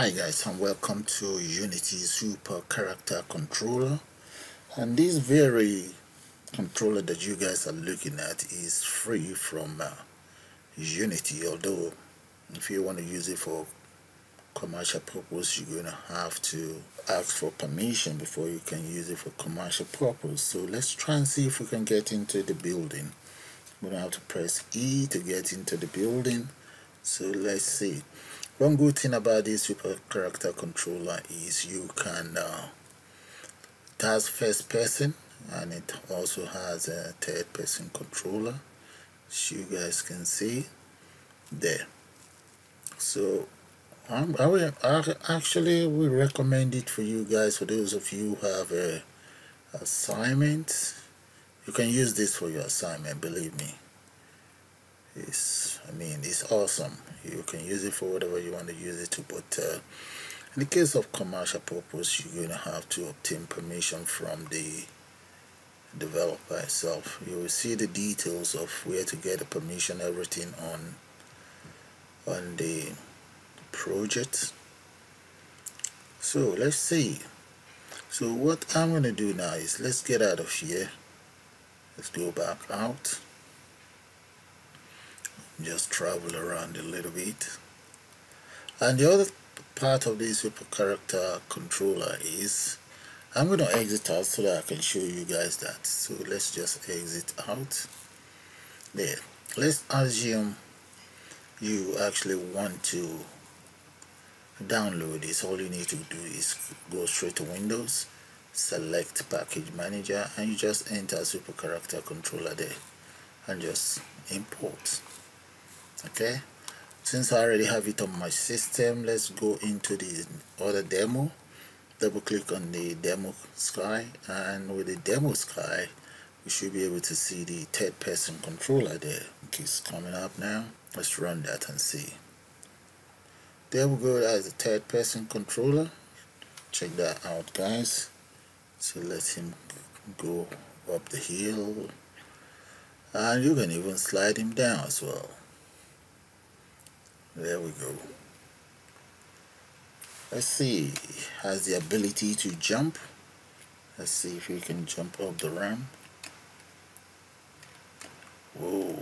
Hi guys, and welcome to Unity Super Character Controller. And this very controller that you guys are looking at is free from Unity, although if you want to use it for commercial purpose, you're gonna have to ask for permission before you can use it for commercial purpose. So let's try and see if we can get into the building. We're gonna have to press E to get into the building. So let's see. One good thing about this Super Character Controller is you can task first person, and it also has a third person controller, as you guys can see there. So I actually will recommend it for you guys. For those of you who have a assignment, you can use this for your assignment, believe me. It's awesome. You can use it for whatever you want to use it to, but in the case of commercial purpose, you're going to have to obtain permission from the developer itself. You will see the details of where to get the permission, everything on the project. So let's see. So what I'm going to do now is let's get out of here. Let's go back out. Just travel around a little bit. And the other part of this Super Character Controller is I'm going to exit out so that I can show you guys that. So let's just exit out there. Let's assume you actually want to download this. All you need to do is go straight to Windows, select Package Manager, and you just enter Super Character Controller there and just import. Okay, since I already have it on my system, let's go into the other demo. Double click on the demo sky, and with the demo sky we should be able to see the third person controller there. Okay, it's coming up now. Let's run that and see. There we go, as the third person controller. Check that out, guys. So let him go up the hill, and you can even slide him down as well. There we go. Let's see, has the ability to jump. Let's see if we can jump up the ramp. Whoa.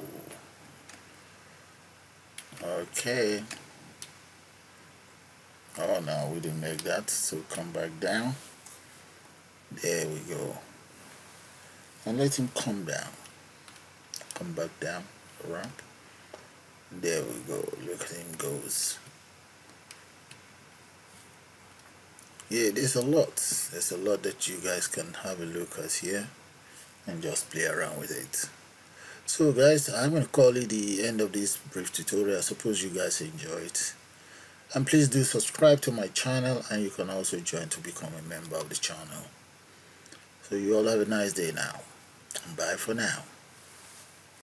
Okay. Oh no, we didn't make that, so come back down. There we go. And let him come down. Come back down the ramp. There we go, look at him goes. Yeah, there's a lot that you guys can have a look at here and just play around with it. So guys, I'm going to call it the end of this brief tutorial. I suppose you guys enjoyed, and please do subscribe to my channel, and you can also join to become a member of the channel. So you all have a nice day now, and bye for now.